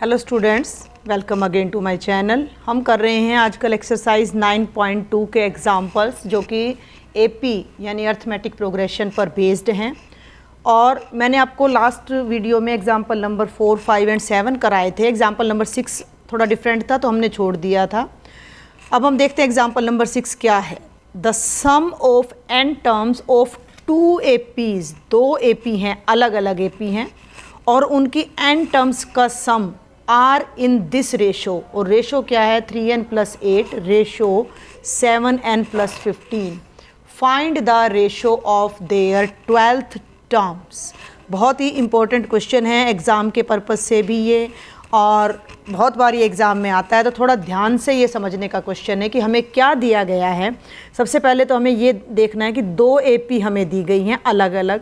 Hello students, welcome again to my channel. हम कर रहे हैं आजकल एक्सरसाइज 9.2 के एग्जांपल्स जो कि ए.पी. यानी अर्थमेटिक प्रोग्रेशन पर बेस्ड हैं। और मैंने आपको लास्ट वीडियो में एग्जांपल नंबर 4, 5 एंड 7 कराए थे। एग्जांपल नंबर 6 थोड़ा डिफरेंट था तो हमने छोड़ दिया था। अब हम देखते हैं एग्जाम्पल नंबर 6 क्या है। The sum of n terms of 2 APs, 2 AP हैं, अलग अलग AP हैं, और उनकी एन टर्म्स का sum are in this ratio. और रेशो क्या है? 3n + 8 ratio 7n + 15। Find the ratio of their 12th terms. बहुत ही इम्पोर्टेंट क्वेश्चन है एग्ज़ाम के पर्पज़ से भी ये, और बहुत बार ये एग्ज़ाम में आता है। तो थोड़ा ध्यान से ये समझने का क्वेश्चन है कि हमें क्या दिया गया है। सबसे पहले तो हमें ये देखना है कि 2 AP हमें दी गई हैं अलग अलग,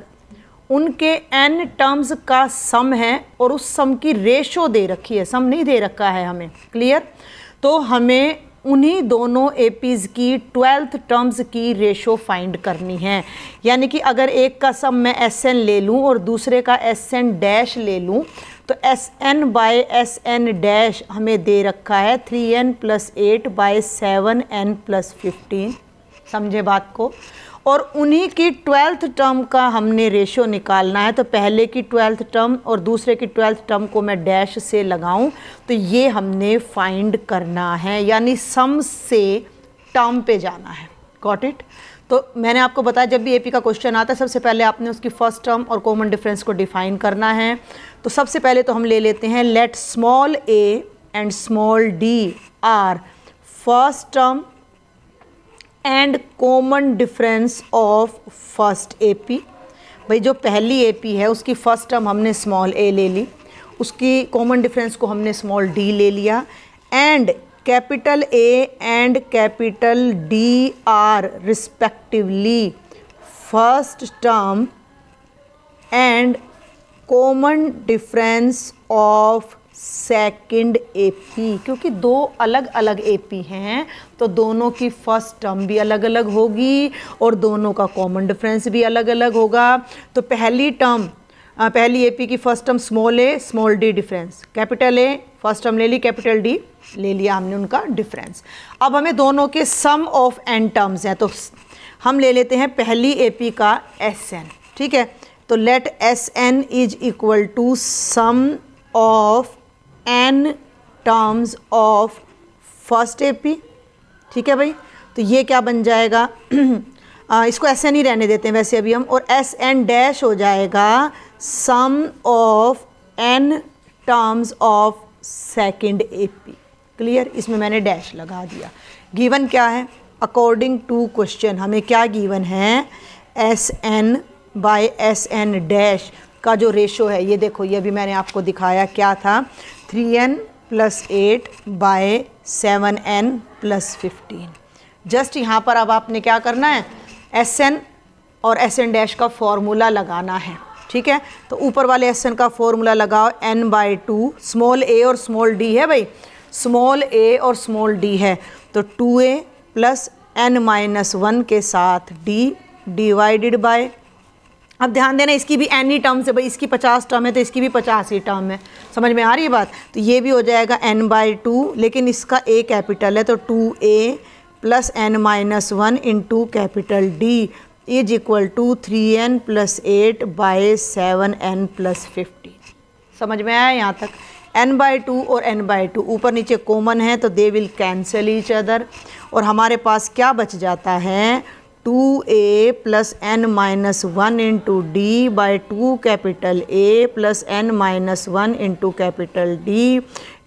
उनके n टर्म्स का सम है और उस सम की रेशो दे रखी है, सम नहीं दे रखा है हमें। क्लियर? तो हमें उन्हीं दोनों APs की 12th टर्म्स की रेशो फाइंड करनी है। यानी कि अगर एक का सम मैं SN ले लूँ और दूसरे का SN- ले लूँ, तो SN/SN- हमें दे रखा है 3n + 8 / 7n + 15। समझे बात को? और उन्हीं की 12th टर्म का हमने रेशो निकालना है। तो पहले की 12th टर्म और दूसरे की 12th टर्म को मैं डैश से लगाऊं तो ये हमने फाइंड करना है, यानी सम से टर्म पे जाना है। Got it? तो मैंने आपको बताया जब भी AP का क्वेश्चन आता है सबसे पहले आपने उसकी फर्स्ट टर्म और कॉमन डिफरेंस को डिफाइन करना है। तो सबसे पहले तो हम ले लेते हैं let small a and small d are first term and common difference of first AP। भाई जो पहली AP है उसकी फर्स्ट टर्म हमने स्मॉल a ले ली, उसकी कॉमन डिफरेंस को हमने स्मॉल d ले लिया, and capital A and capital D are respectively first term and common difference of second AP। क्योंकि दो अलग अलग AP हैं तो दोनों की फर्स्ट टर्म भी अलग अलग होगी और दोनों का कॉमन डिफरेंस भी अलग अलग होगा। तो पहली AP की first term small a small d difference, capital A first term ले ली, कैपिटल D ले लिया हमने, उनका डिफरेंस। अब हमें दोनों के सम ऑफ n टर्म्स हैं तो हम ले लेते हैं पहली AP का SN। ठीक है, तो let SN is equal to sum of n terms of first AP। ठीक है भाई, तो ये क्या बन जाएगा? इसको SN ही रहने देते हैं वैसे अभी हम, और SN- हो जाएगा sum of n terms of second AP। Clear? इसमें मैंने डैश लगा दिया। गिवन क्या है? अकॉर्डिंग टू क्वेश्चन हमें क्या गिवन है? SN/SN- का जो रेशो है, ये देखो, ये भी मैंने आपको दिखाया क्या था, 3n + 8 / 7n + 15। जस्ट यहाँ पर अब आपने क्या करना है, SN और SN- का फॉर्मूला लगाना है। ठीक है, तो ऊपर वाले SN का फॉर्मूला लगाओ n/2, स्मॉल a और स्मॉल d है भाई, स्मॉल a और स्मॉल d है, तो 2a + n - 1 के साथ d डिवाइडेड बाय। अब ध्यान देना इसकी भी n ही टर्म्स है भाई, इसकी 50 टर्म है तो इसकी भी 50 ही टर्म है। समझ में आ रही है बात? तो ये भी हो जाएगा n/2, लेकिन इसका a कैपिटल है तो 2a + n - 1 × D is equal to 3n + 8 / 7n + 15। समझ में आया यहाँ तक? n/2 और n/2 ऊपर नीचे कॉमन है तो they will cancel each other, और हमारे पास क्या बच जाता है, 2a + n - 1 × D / 2A + n - 1 × D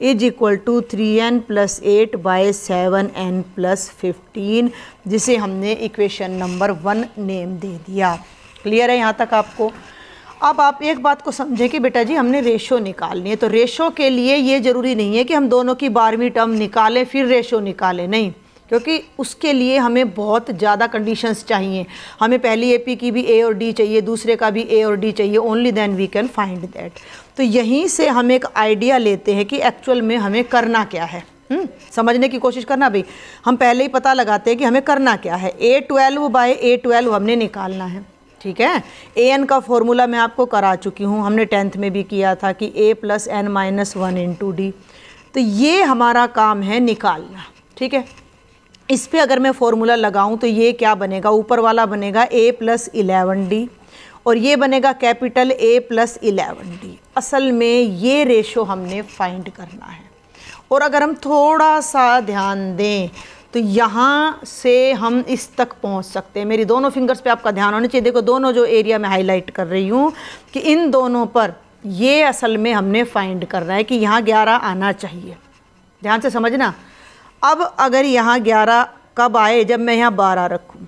is equal to 3n + 8 / 7n + 15, जिसे हमने इक्वेशन नंबर 1 नेम दे दिया। क्लियर है यहाँ तक आपको? अब आप एक बात को समझे कि बेटा जी हमने रेशो निकालनी है, तो रेशो के लिए ये ज़रूरी नहीं है कि हम दोनों की 12वीं टर्म निकालें फिर रेशो निकालें, नहीं, क्योंकि उसके लिए हमें बहुत ज़्यादा कंडीशंस चाहिए। हमें पहली AP की भी A और D चाहिए, दूसरे का भी A और D चाहिए, only then we can find that. तो यहीं से हम एक आइडिया लेते हैं कि एक्चुअल में हमें करना क्या है। समझने की कोशिश करना भाई, हम पहले ही पता लगाते हैं कि हमें करना क्या है। A12 बाय A12 हमने निकालना है। ठीक है। an का फॉर्मूला मैं आपको करा चुकी हूँ, हमने टेंथ में भी किया था कि a + n - 1 × d। तो ये हमारा काम है निकालना, ठीक है। इस पे अगर मैं फॉर्मूला लगाऊं तो ये क्या बनेगा, ऊपर वाला बनेगा a + 11d और ये बनेगा कैपिटल a + 11d। असल में ये रेशो हमने फाइंड करना है। और अगर हम थोड़ा सा ध्यान दें तो यहाँ से हम इस तक पहुँच सकते हैं। मेरी दोनों फिंगर्स पे आपका ध्यान होना चाहिए। देखो दोनों जो एरिया मैं हाईलाइट कर रही हूँ कि इन दोनों पर ये असल में हमने फाइंड करना है कि यहाँ 11 आना चाहिए। ध्यान से समझना। अब अगर यहाँ 11 कब आए, जब मैं यहाँ 12 रखूँ,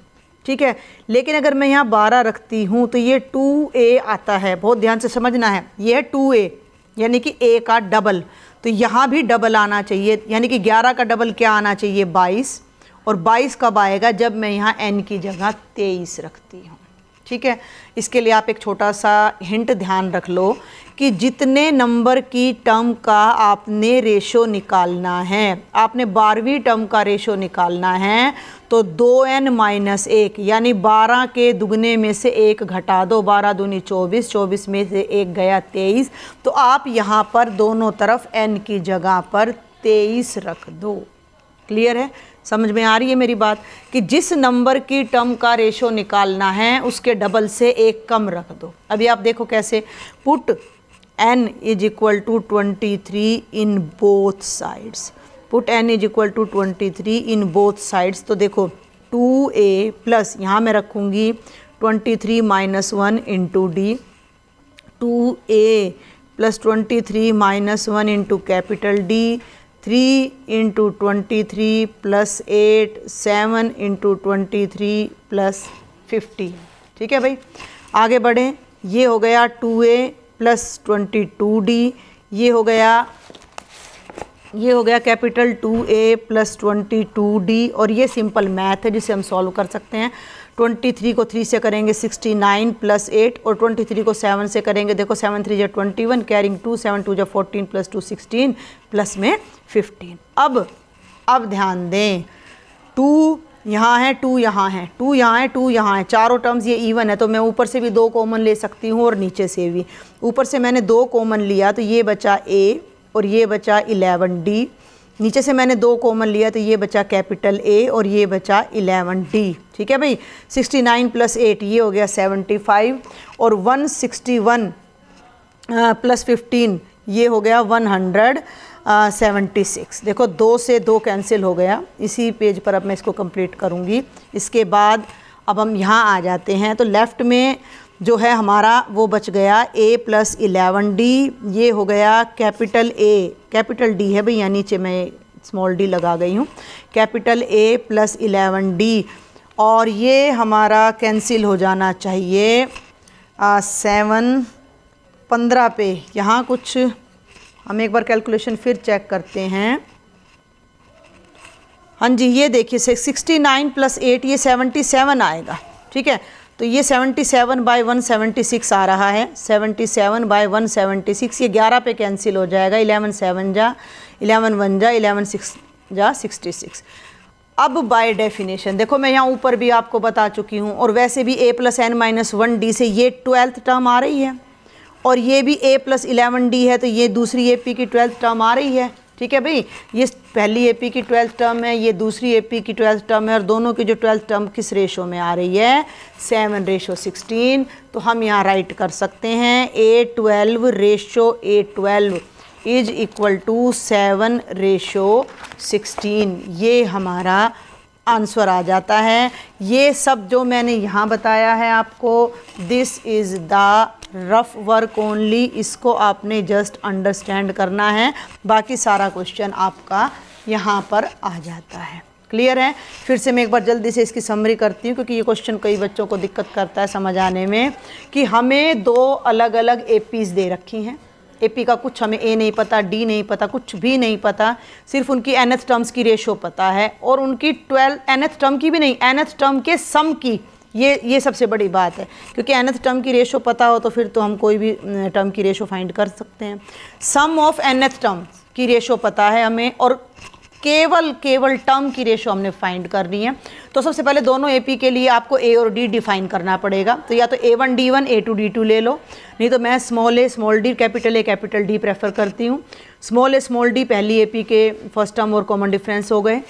ठीक है। लेकिन अगर मैं यहाँ 12 रखती हूँ तो ये 2a आता है। बहुत ध्यान से समझना है, ये है 2a यानी कि a का डबल। तो यहाँ भी डबल आना चाहिए, यानी कि 11 का डबल क्या आना चाहिए, 22। और 22 कब आएगा, जब मैं यहाँ n की जगह 23 रखती हूँ, ठीक है। इसके लिए आप एक छोटा सा हिंट ध्यान रख लो कि जितने नंबर की टर्म का आपने रेशो निकालना है, आपने 12वीं टर्म का रेशो निकालना है तो 2n - 1 यानी 12 के दुगने में से 1 घटा दो। 12 दूनी 24, 24 में से 1 गया 23। तो आप यहाँ पर दोनों तरफ n की जगह पर 23 रख दो। क्लियर है, समझ में आ रही है मेरी बात कि जिस नंबर की टर्म का रेशो निकालना है उसके डबल से 1 कम रख दो। अभी आप देखो कैसे, put n = 23 in both sides. Put n = 23 in both sides. तो देखो 2a+ यहाँ मैं रखूँगी 23 - 1 into d, 2a + 23 - 1 into capital D, 3 × 23 + 8, 7 × 23 + 50। ठीक है भाई, आगे बढ़ें। ये हो गया 2a + 22d, ये हो गया कैपिटल 2a + 22d। और ये सिंपल मैथ है जिसे हम सॉल्व कर सकते हैं। 23 को 3 से करेंगे 69 प्लस 8, और 23 को 7 से करेंगे, देखो 7 × 3 = 21, कैरिंग 2, 7 × 2 = 14 प्लस 2 16 प्लस में 15। अब ध्यान दें, 2 यहाँ है, 2 यहाँ है, 2 यहाँ है, 2 यहाँ है, चारों टर्म्स ये इवन है। तो मैं ऊपर से भी 2 कॉमन ले सकती हूँ और नीचे से भी। ऊपर से मैंने 2 कॉमन लिया तो ये बचा a और ये बचा 11d। नीचे से मैंने 2 कॉमन लिया तो ये बचा कैपिटल A और ये बचा 11D। ठीक है भाई, 69 + 8 ये हो गया 75, और 161 + 15 ये हो गया 176। देखो 2 से 2 कैंसिल हो गया। इसी पेज पर अब मैं इसको कंप्लीट करूँगी। इसके बाद अब हम यहाँ आ जाते हैं तो लेफ़्ट में जो है हमारा वो बच गया a + 11d, ये हो गया कैपिटल A, कैपिटल D है भाई, यहाँ नीचे मैं स्मॉल d लगा गई हूँ, कैपिटल a + 11d। और ये हमारा कैंसिल हो जाना चाहिए 7, 15 पे। यहाँ कुछ हम एक बार कैलकुलेशन फिर चेक करते हैं। हाँ जी, ये देखिए 69 + 8 ये 77 आएगा, ठीक है। तो ये 77/176 आ रहा है, 77/176। ये 11 पे कैंसिल हो जाएगा, 11 7 जा 11 1 जा 11 6 जा 66। अब बाय डेफिनेशन देखो, मैं यहाँ ऊपर भी आपको बता चुकी हूँ, और वैसे भी a + n - 1d से ये 12th टर्म आ रही है, और ये भी a + 11d है तो ये दूसरी AP की 12th टर्म आ रही है। ठीक है भाई, ये पहली AP की 12th टर्म है, ये दूसरी AP की 12th टर्म है, और दोनों की जो 12th टर्म किस रेशो में आ रही है, 7:16। तो हम यहाँ राइट कर सकते हैं a12 ratio a12 = 7:16। ये हमारा आंसर आ जाता है। ये सब जो मैंने यहाँ बताया है आपको, this is the rough work only, इसको आपने जस्ट अंडरस्टैंड करना है, बाकी सारा क्वेश्चन आपका यहाँ पर आ जाता है। क्लियर है, फिर से मैं एक बार जल्दी से इसकी समरी करती हूँ क्योंकि ये क्वेश्चन कई बच्चों को दिक्कत करता है समझ आने में कि हमें 2 अलग अलग APs दे रखी हैं। AP का कुछ हमें A नहीं पता, D नहीं पता, कुछ भी नहीं पता, सिर्फ उनकी nth टर्म्स की रेशो पता है, और उनकी 12th टर्म की भी नहीं, nth टर्म के सम की। ये सबसे बड़ी बात है, क्योंकि nth टर्म की रेशो पता हो तो फिर तो हम कोई भी टर्म की रेशो फाइंड कर सकते हैं। सम ऑफ nth टर्म की रेशो पता है हमें, और केवल केवल टर्म की रेशो हमने फाइंड करनी है। तो सबसे पहले दोनों एपी के लिए आपको ए और डी डिफाइन करना पड़ेगा। तो या तो A1 D1 A2 D2 ले लो, नहीं तो मैं small a small d capital A capital D prefer करती हूँ। स्मॉल a स्मॉल d पहली एपी के फर्स्ट टर्म और कॉमन डिफरेंस हो गए,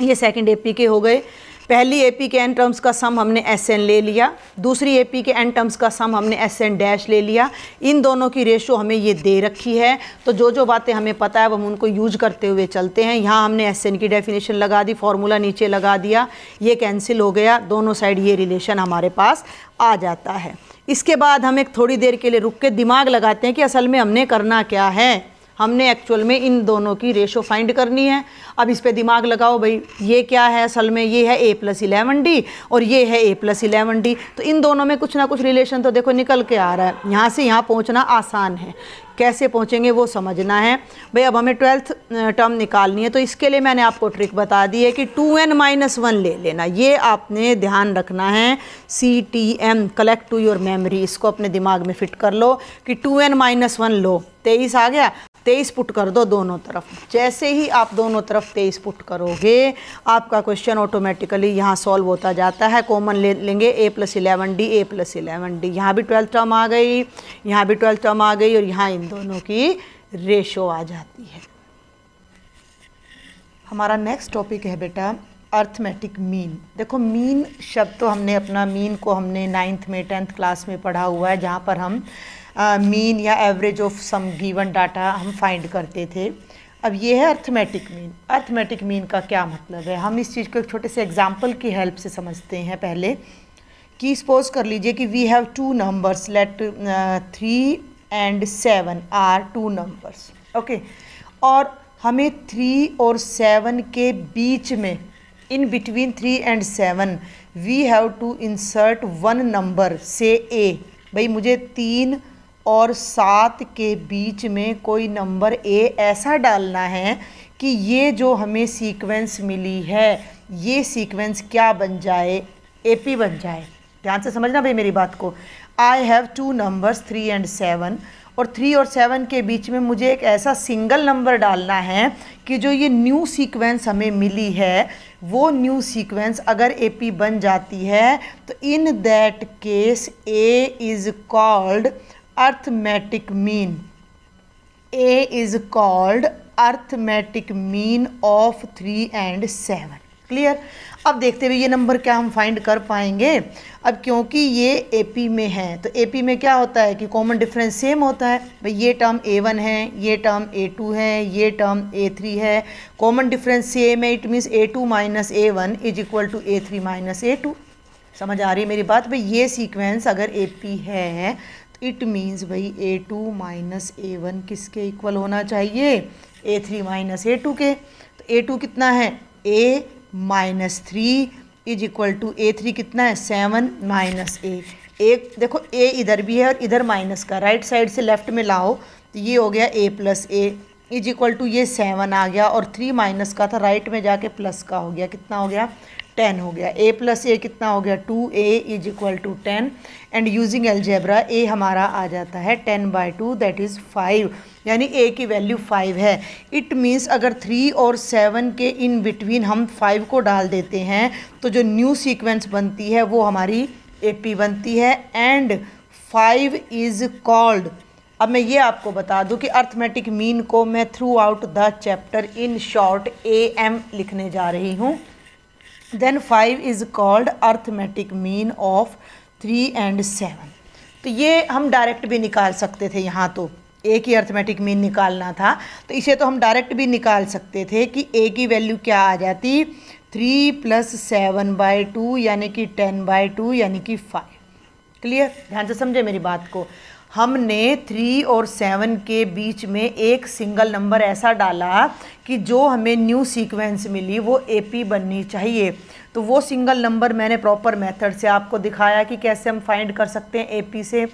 ये सेकंड एपी के हो गए। पहली एपी के एन टर्म्स का सम हमने SN ले लिया, दूसरी एपी के एन टर्म्स का सम हमने SN- ले लिया। इन दोनों की रेशो हमें ये दे रखी है, तो जो जो बातें हमें पता है वो हम उनको यूज करते हुए चलते हैं। यहाँ हमने SN की डेफिनेशन लगा दी, फॉर्मूला नीचे लगा दिया, ये कैंसिल हो गया, दोनों साइड ये रिलेशन हमारे पास आ जाता है। इसके बाद हम एक थोड़ी देर के लिए रुक के दिमाग लगाते हैं कि असल में हमने करना क्या है, हमने एक्चुअल में इन दोनों की रेशो फाइंड करनी है। अब इस पे दिमाग लगाओ भाई, ये क्या है असल में, ये है A+11D और ये है A+11D। तो इन दोनों में कुछ ना कुछ रिलेशन तो देखो निकल के आ रहा है, यहाँ से यहाँ पहुँचना आसान है, कैसे पहुँचेंगे वो समझना है भाई। अब हमें 12th टर्म निकालनी है, तो इसके लिए मैंने आपको ट्रिक बता दी है कि 2n-1 ले लेना, ये आपने ध्यान रखना है। CTM collect to your memory, इसको अपने दिमाग में फिट कर लो कि 2n-1 लो, 23 आ गया, 23 पुट कर दो दोनों तरफ। जैसे ही आप दोनों तरफ 23 पुट करोगे आपका क्वेश्चन ऑटोमेटिकली यहाँ सॉल्व होता जाता है। कॉमन ले लेंगे A+11D A+11D, यहाँ भी 12th टर्म आ गई, यहाँ भी 12th टर्म आ गई और यहाँ इन दोनों की रेशो आ जाती है। हमारा नेक्स्ट टॉपिक है बेटा अर्थमेटिक मीन। देखो मीन शब्द तो हमने अपना मीन को हमने 9th में 10th क्लास में पढ़ा हुआ है, जहाँ पर हम मीन या average of some given data हम फाइंड करते थे। अब ये है अर्थमेटिक मीन। अर्थमेटिक मीन का क्या मतलब है, हम इस चीज़ को एक छोटे से एग्जांपल की हेल्प से समझते हैं। पहले कि सपोज कर लीजिए कि we have 2 numbers, let 3 and 7 are 2 numbers, okay, और हमें 3 और 7 के बीच में, in between 3 and 7 we have to insert 1 number, say a. भाई मुझे 3 और 7 के बीच में कोई नंबर ए ऐसा डालना है कि ये जो हमें सीक्वेंस मिली है ये सीक्वेंस क्या बन जाए, एपी बन जाए। ध्यान से समझना भाई मेरी बात को। आई हैव 2 नंबर्स 3 and 7 और 3 और 7 के बीच में मुझे एक ऐसा सिंगल नंबर डालना है कि जो ये न्यू सीक्वेंस हमें मिली है वो न्यू सीक्वेंस अगर एपी बन जाती है तो in that case a is called arithmetic mean. A is called arithmetic mean of 3 and 7। Clear. अब देखते हुए ये नंबर क्या हम फाइंड कर पाएंगे। अब क्योंकि ये एपी में है तो एपी में क्या होता है कि कॉमन डिफरेंस सेम होता है। भाई ये टर्म A1 है, ये टर्म A2 है, ये टर्म A3 है, कॉमन डिफरेंस सेम है। It means A2 - A1 = A3 - A2। समझ आ रही है मेरी बात। भाई ये सीक्वेंस अगर एपी है तो इट मीन्स भाई A2 - A1 किसके इक्वल होना चाहिए, A3 - A2 के। तो A2 कितना है, A - 3 = A3 कितना है, 7 - A। एक देखो A इधर भी है और इधर माइनस का, राइट साइड से लेफ्ट में लाओ तो ये हो गया A+ A = ये 7 आ गया और 3 माइनस का था, राइट में जाके प्लस का हो गया, कितना हो गया 10 हो गया। A+ A कितना हो गया 2A = 10 and using algebra A हमारा आ जाता है 10/2 दैट इज़ 5, यानी A की वैल्यू 5 है। इट मीन्स अगर 3 और 7 के इन बिटवीन हम 5 को डाल देते हैं तो जो न्यू सीक्वेंस बनती है वो हमारी एपी बनती है एंड 5 इज़ कॉल्ड। अब मैं ये आपको बता दूं कि अर्थमेटिक मीन को मैं throughout the chapter in short AM लिखने जा रही हूँ। Then 5 is called arithmetic mean of 3 and 7। तो ये हम डायरेक्ट भी निकाल सकते थे, यहाँ तो A की अर्थमेटिक मीन निकालना था तो इसे तो हम डायरेक्ट भी निकाल सकते थे कि A की वैल्यू क्या आ जाती, 3 + 7/2 यानी कि 10/2 यानी कि 5। क्लियर। ध्यान से समझे मेरी बात को। हमने 3 और 7 के बीच में एक सिंगल नंबर ऐसा डाला कि जो हमें न्यू सीक्वेंस मिली वो एपी बननी चाहिए। तो वो सिंगल नंबर मैंने प्रॉपर मेथड से आपको दिखाया कि कैसे हम फाइंड कर सकते हैं एपी से,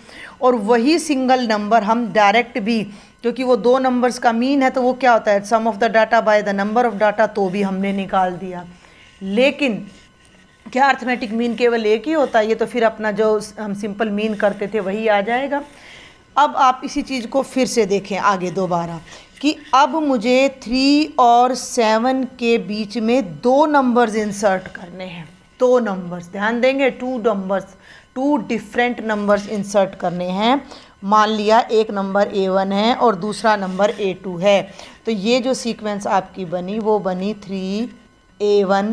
और वही सिंगल नंबर हम डायरेक्ट भी, क्योंकि वो 2 नंबर्स का मीन है तो वो क्या होता है sum of the data by the number of data, तो भी हमने निकाल दिया। लेकिन क्या अर्थमेटिक मीन केवल एक ही होता है, ये तो फिर अपना जो हम सिंपल मीन करते थे वही आ जाएगा। अब आप इसी चीज़ को फिर से देखें आगे दोबारा कि अब मुझे 3 और 7 के बीच में 2 नंबर्स इंसर्ट करने हैं। 2 नंबर्स, ध्यान देंगे, 2 नंबर्स, 2 डिफरेंट नंबर्स इंसर्ट करने हैं। मान लिया एक नंबर A1 है और दूसरा नंबर A2 है, तो ये जो सीक्वेंस आपकी बनी वो बनी 3, A1,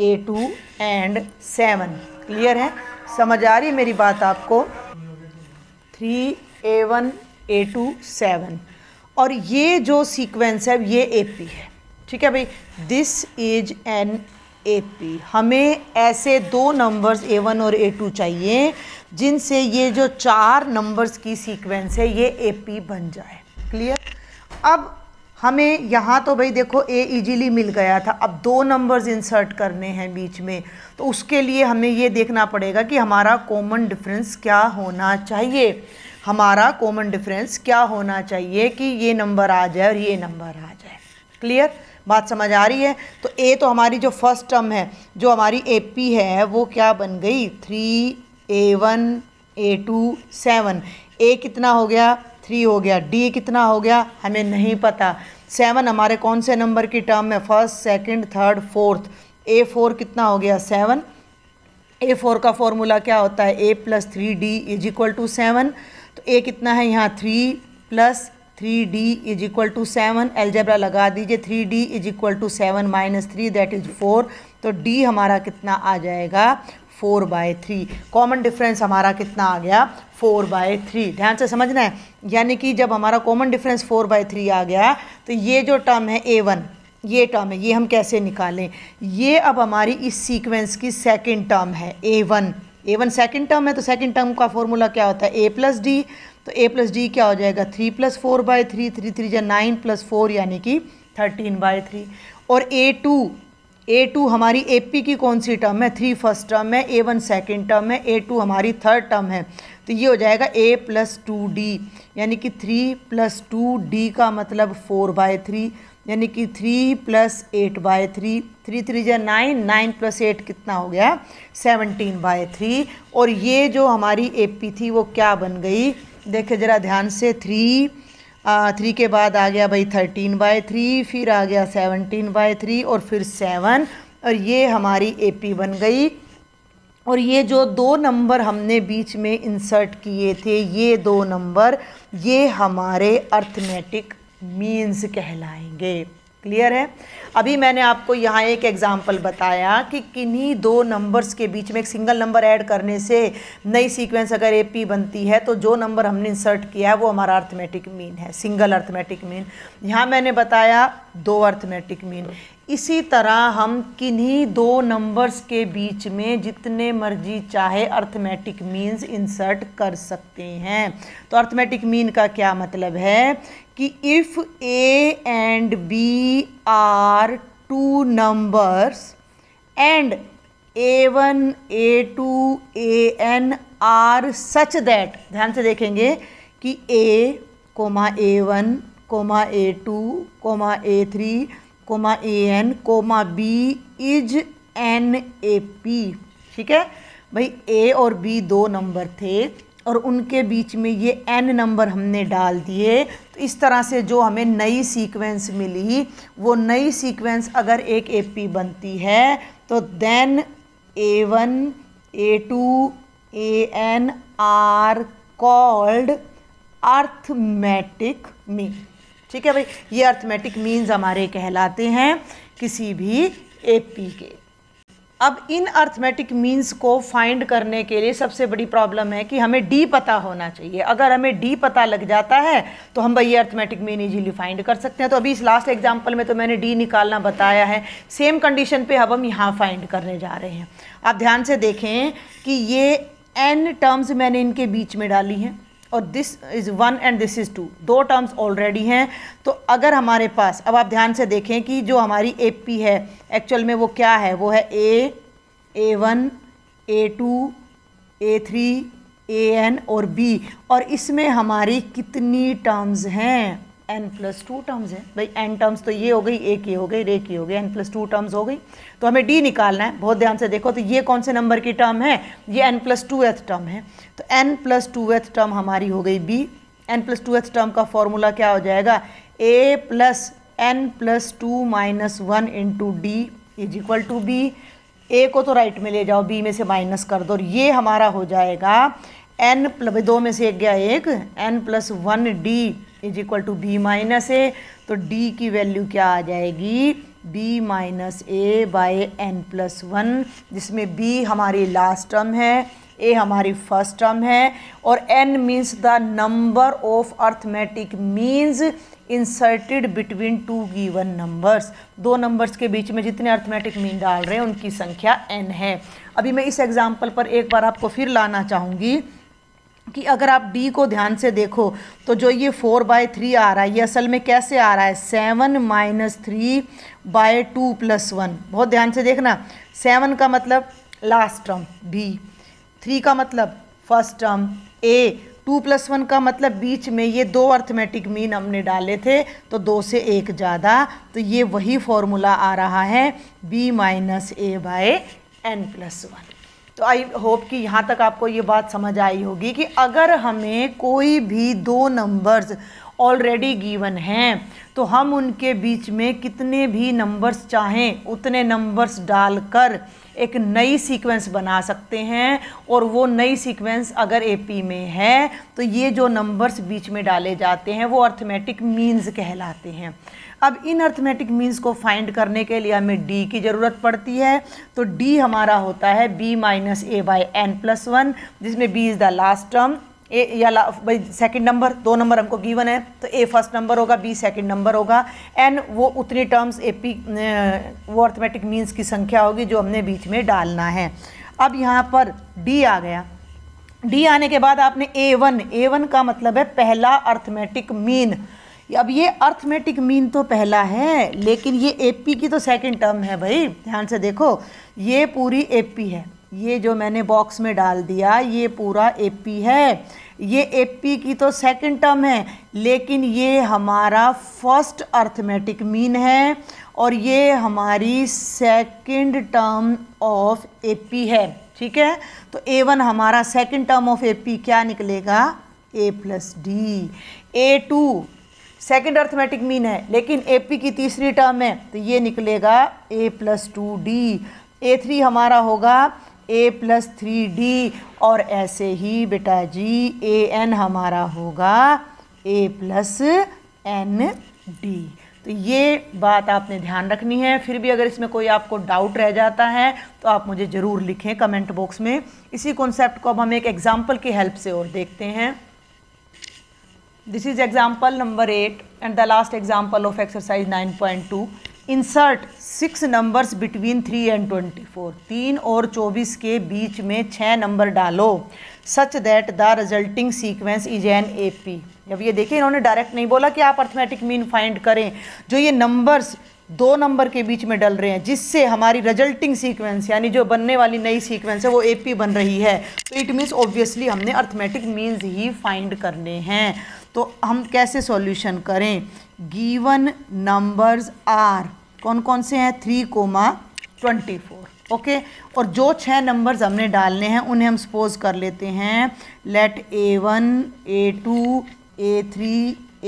A2 एंड 7। क्लियर है, समझ आ रही मेरी बात आपको? 3, A1, A2, 7 और ये जो सीक्वेंस है ये AP है। ठीक है भाई, दिस इज एन AP। हमें ऐसे 2 नंबर्स A1 और A2 चाहिए जिनसे ये जो 4 नंबर्स की सीक्वेंस है ये AP बन जाए। क्लियर। अब हमें यहाँ तो भाई देखो A इजीली मिल गया था, अब 2 नंबर्स इंसर्ट करने हैं बीच में, तो उसके लिए हमें ये देखना पड़ेगा कि हमारा कॉमन डिफरेंस क्या होना चाहिए। हमारा कॉमन डिफरेंस क्या होना चाहिए कि ये नंबर आ जाए और ये नंबर आ जाए। क्लियर, बात समझ आ रही है? तो A तो हमारी जो फर्स्ट टर्म है, जो हमारी AP है, वो क्या बन गई? 3, A1, A2, 7। A कितना हो गया? 3 हो गया। D कितना हो गया? हमें नहीं पता। 7 हमारे कौन से नंबर की टर्म में? First, second, third, fourth. A4 कितना हो गया? 7। A4 का फॉर्मूला क्या होता है? A + 3D = 7। तो A कितना है यहाँ? 3 + 3D = 7। एल्जेब्रा लगा दीजिए, 3D = 7 - 3 दैट इज़ 4। तो D हमारा कितना आ जाएगा? 4/3। कॉमन डिफरेंस हमारा कितना आ गया? 4/3। ध्यान से समझना है, यानी कि जब हमारा कॉमन डिफरेंस 4/3 आ गया तो ये जो टर्म है A1, ये टर्म है, ये हम कैसे निकालें? ये अब हमारी इस सीक्वेंस की सेकंड टर्म है A1। A1 सेकंड टर्म है, तो सेकंड टर्म का फॉर्मूला क्या होता है? A + D। तो A + D क्या हो जाएगा? 3 + 4/3, 3 × 3 = 9 + 4 यानी कि 13/3। और A2 हमारी AP की कौन सी टर्म है? 3 फर्स्ट टर्म है, A1 सेकंड टर्म है, A2 हमारी थर्ड टर्म है। तो ये हो जाएगा A + 2D यानी कि 3 + 2D का मतलब 4/3 यानी कि 3 + 8/3, 3 × 3 = 9, 9 + 8 कितना हो गया? 17/3। और ये जो हमारी AP थी वो क्या बन गई? देखे ज़रा ध्यान से, 3 के बाद आ गया भाई 13/3, फिर आ गया 17/3 और फिर 7, और ये हमारी AP बन गई। और ये जो 2 नंबर हमने बीच में इंसर्ट किए थे, ये 2 नंबर ये हमारे अर्थमेटिक मीन्स कहलाएंगे। क्लियर है। अभी मैंने आपको यहाँ एक एग्जाम्पल बताया कि किन्हीं 2 नंबर्स के बीच में एक सिंगल नंबर ऐड करने से नई सीक्वेंस अगर AP बनती है तो जो नंबर हमने इंसर्ट किया है वो हमारा अर्थमेटिक मीन है, सिंगल अर्थमेटिक मीन। यहाँ मैंने बताया 2 अर्थमेटिक मीन। इसी तरह हम किन्हीं 2 नंबर्स के बीच में जितने मर्जी चाहे अर्थमेटिक मीन्स इंसर्ट कर सकते हैं। तो अर्थमेटिक मीन का क्या मतलब है कि if A and B are 2 numbers and A1, A2, An are such that, ध्यान से देखेंगे कि A, A1, A2, A3, An, B is an AP। ठीक है भाई, A और B 2 नंबर थे और उनके बीच में ये n नंबर हमने डाल दिए, तो इस तरह से जो हमें नई सीक्वेंस मिली वो नई सीक्वेंस अगर एक AP बनती है तो then A1, A2, An are called arithmetic mean. ठीक है भाई, ये अर्थमेटिक मीन्स हमारे कहलाते हैं किसी भी AP के। अब इन अर्थमेटिक मीन्स को फाइंड करने के लिए सबसे बड़ी प्रॉब्लम है कि हमें D पता होना चाहिए। अगर हमें D पता लग जाता है तो हम भाई ये अर्थमेटिक मीन इजीली फाइंड कर सकते हैं। तो अभी इस लास्ट एग्जांपल में तो मैंने D निकालना बताया है, सेम कंडीशन पे अब हम यहाँ फाइंड करने जा रहे हैं। आप ध्यान से देखें कि ये n टर्म्स मैंने इनके बीच में डाली हैं और this is 1 and this is 2, 2 टर्म्स ऑलरेडी हैं। तो अगर हमारे पास, अब आप ध्यान से देखें कि जो हमारी AP है एक्चुअल में वो क्या है? वो है A, A1, A2, A3, An और B, और इसमें हमारी कितनी टर्म्स हैं? n + 2 टर्म्स हैं। भाई n टर्म्स तो ये हो गई, A की हो गई, रे की हो गई, n + 2 टर्म्स हो गई। तो हमें D निकालना है। बहुत ध्यान से देखो, तो ये कौन से नंबर की टर्म है? ये n + 2th टर्म है। तो n + 2th टर्म हमारी हो गई B n plus two x term का फॉर्मूला क्या हो जाएगा, a plus n plus two minus one into d is equal to b. ए को तो राइट में ले जाओ, बी में से माइनस कर दो और ये हमारा हो जाएगा एन प्लस, दो में से एक गया एक, n plus one d is equal to b minus a. तो डी की वैल्यू क्या आ जाएगी, b minus a by n plus one, जिसमें बी हमारी लास्ट टर्म है, ए हमारी फर्स्ट टर्म है और n means the number of arithmetic means inserted between two given numbers. दो नंबर्स के बीच में जितने अर्थमेटिक मीन डाल रहे हैं उनकी संख्या n है। अभी मैं इस एग्जाम्पल पर एक बार आपको फिर लाना चाहूँगी कि अगर आप d को ध्यान से देखो तो जो ये 4/3 आ रहा है ये असल में कैसे आ रहा है, 7 - 3/2 + 1। बहुत ध्यान से देखना, 7 का मतलब लास्ट टर्म b, 3 का मतलब फर्स्ट टर्म a, 2 + 1 का मतलब बीच में ये दो अर्थमेटिक मीन हमने डाले थे तो दो से एक ज़्यादा। तो ये वही फॉर्मूला आ रहा है b minus a by n plus one. तो आई होप कि यहाँ तक आपको ये बात समझ आई होगी कि अगर हमें कोई भी दो नंबर्स ऑलरेडी गिवन हैं तो हम उनके बीच में कितने भी नंबर्स चाहें उतने नंबर्स डालकर एक नई सीक्वेंस बना सकते हैं। और वो नई सीक्वेंस अगर एपी में है तो ये जो नंबर्स बीच में डाले जाते हैं वो अर्थमेटिक मीन्स कहलाते हैं। अब इन अर्थमेटिक मीन्स को फाइंड करने के लिए हमें डी की ज़रूरत पड़ती है। तो डी हमारा होता है b minus a by n plus one, जिसमें b is the last term, a या भाई सेकेंड नंबर, दो नंबर हमको गिवन है तो ए फर्स्ट नंबर होगा, बी सेकंड नंबर होगा, एन वो उतनी टर्म्स एपी वो अर्थमेटिक मीन्स की संख्या होगी जो हमने बीच में डालना है। अब यहाँ पर डी आ गया। डी आने के बाद आपने ए वन का मतलब है पहला अर्थमेटिक मीन। अब ये अर्थमेटिक मीन तो पहला है लेकिन ये एपी की तो सेकेंड टर्म है भाई, ध्यान से देखो ये पूरी एपी है, ये जो मैंने बॉक्स में डाल दिया ये पूरा एपी है, ये एपी की तो सेकंड टर्म है लेकिन ये हमारा फर्स्ट अर्थमेटिक मीन है और ये हमारी सेकंड टर्म ऑफ एपी है। ठीक है, तो ए1 हमारा सेकंड टर्म ऑफ एपी क्या निकलेगा, a plus d. A two second arithmetic mean है लेकिन एपी की तीसरी टर्म है तो ये निकलेगा ए प्लस टू डी। ए3 हमारा होगा ए प्लस थ्री डी और ऐसे ही बेटा जी एन हमारा होगा ए प्लस एन डी। तो ये बात आपने ध्यान रखनी है। फिर भी अगर इसमें कोई आपको डाउट रह जाता है तो आप मुझे ज़रूर लिखें कमेंट बॉक्स में। इसी कॉन्सेप्ट को अब हम एक एग्जाम्पल की हेल्प से और देखते हैं। This is example number 8 and the last example of exercise 9.2। Insert 6 numbers between 3 and 24, 3 और 24 के बीच में 6 नंबर डालो such that the resulting sequence is an A P. जब ये देखिए इन्होंने डायरेक्ट नहीं बोला कि आप अर्थमेटिक मीन फाइंड करें, जो ये नंबर्स दो नंबर के बीच में डल रहे हैं जिससे हमारी रिजल्टिंग सीक्वेंस यानी जो बनने वाली नई सीक्वेंस है वो ए पी बन रही है, तो इट मीन्स ऑब्वियसली हमने अर्थमेटिक मीन्स ही फाइंड करने हैं। तो हम कैसे सॉल्यूशन करें, गिवन नंबर्स आर कौन कौन से हैं, 3, 24 ओके, और जो 6 नंबर्स हमने डालने हैं उन्हें हम सपोज कर लेते हैं। Let A1, A2, A3,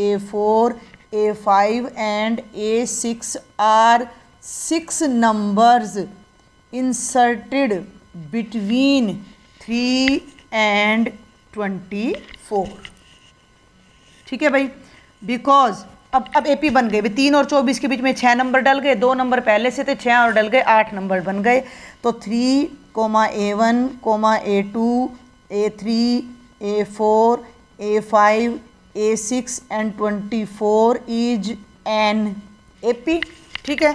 A4, A5 and A6 are 6 numbers inserted between 3 and 24। ठीक है भाई, बिकॉज अब एपी बन गए, 3 और 24 के बीच में 6 नंबर डल गए, 2 नंबर पहले से थे 6 और डल गए, 8 नंबर बन गए। तो 3, A1, A2, A3, A4, A5, A6 and 24 is an AP. ठीक है,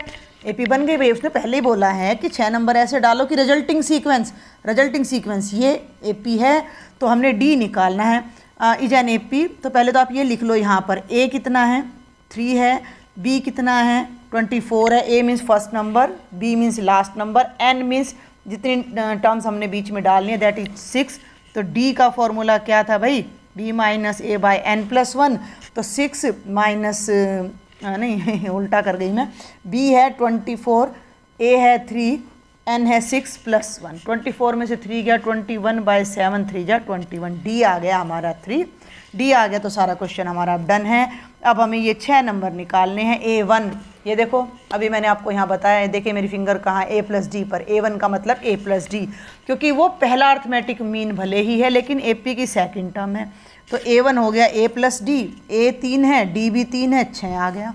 एपी बन गई भाई, उसने पहले ही बोला है कि 6 नंबर ऐसे डालो कि रिजल्टिंग सीक्वेंस ये एपी है। तो हमने डी निकालना है इज एन एपी। तो पहले तो आप ये लिख लो यहाँ पर, ए कितना है 3 है, बी कितना है 24 है, a means first number, b means last number, n means जितनी टर्म्स हमने बीच में डालनी है दैट इज 6। तो डी का फॉर्मूला क्या था भाई, b minus a by n plus one. तो 6 माइनस नहीं उल्टा कर गई मैं, बी है 24, ए है 3 n है 6 + 1, 24 में से 3 गया 21/7, 3 जा 21, d आ गया हमारा 3, d आ गया। तो सारा क्वेश्चन हमारा अब डन है। अब हमें ये 6 नंबर निकालने हैं। a1, ये देखो अभी मैंने आपको यहाँ बताया है, देखिए मेरी फिंगर कहाँ, a + d पर। a1 का मतलब a + d, क्योंकि वो पहला अर्थमेटिक मीन भले ही है लेकिन AP की सेकेंड टर्म है। तो a1 हो गया a + d, a 3 है, d भी 3 है, 6 आ गया।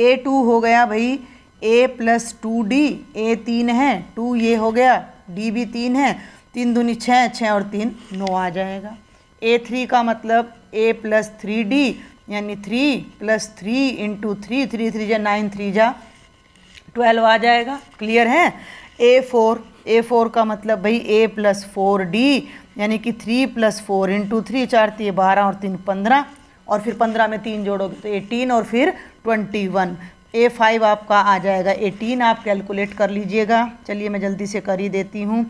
a2 हो गया भाई a + 2d, a 3 है, 2 ये हो गया, d भी 3 है, 3 दूनी 6, 6 और 3 9 आ जाएगा। a3 का मतलब a + 3d, यानी 3 + 3 × 3, 3 × 3 = 9, 3 × 12 आ जाएगा। क्लियर है। a4 का मतलब भाई a + 4d, यानी कि 3 + 4 × 3, 4 × 3 = 12 और 3 × 15, और फिर 15 में 3 जोड़ोगे तो 18 और फिर 21। a5 आपका आ जाएगा 18, आप कैलकुलेट कर लीजिएगा। चलिए मैं जल्दी से कर ही देती हूँ।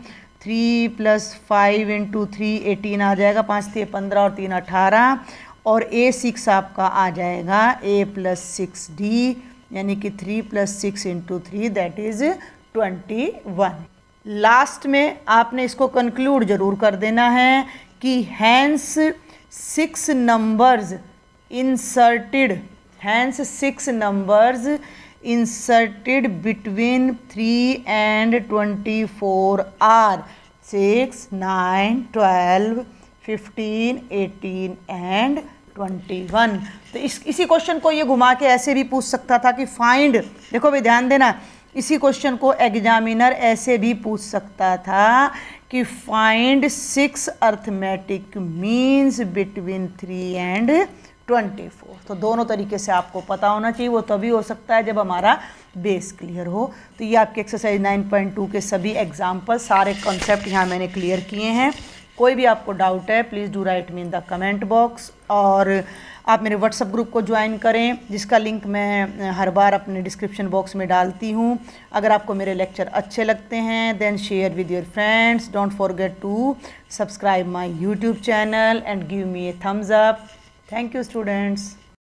3 + 5 × 3 18 आ जाएगा, 5 × 3 = 15 और 3 = 18। और a6 आपका आ जाएगा a + 6d, यानी कि 3 + 6 × 3, दैट इज़ 21। लास्ट में आपने इसको कंक्लूड ज़रूर कर देना है कि hence 6 numbers inserted, hence 6 numbers inserted between 3 and 24 are 6, 9, 12, 15, 18 and 21। तो इसी क्वेश्चन को ये घुमा के ऐसे भी पूछ सकता था कि फाइंड, देखो भाई ध्यान देना, इसी क्वेश्चन को एग्जामिनर ऐसे भी पूछ सकता था कि find 6 arithmetic means between 3 and 24। तो दोनों तरीके से आपको पता होना चाहिए, वो तभी हो सकता है जब हमारा बेस क्लियर हो। तो ये आपके एक्सरसाइज 9.2 के सभी एग्जाम्पल, सारे कॉन्सेप्ट यहाँ मैंने क्लियर किए हैं। कोई भी आपको डाउट है please do write me in the comment box, और आप मेरे व्हाट्सएप ग्रुप को ज्वाइन करें जिसका लिंक मैं हर बार अपने डिस्क्रिप्शन बॉक्स में डालती हूँ। अगर आपको मेरे लेक्चर अच्छे लगते हैं then share with your friends. Don't forget to subscribe my YouTube channel and give me a thumbs up. Thank you, students.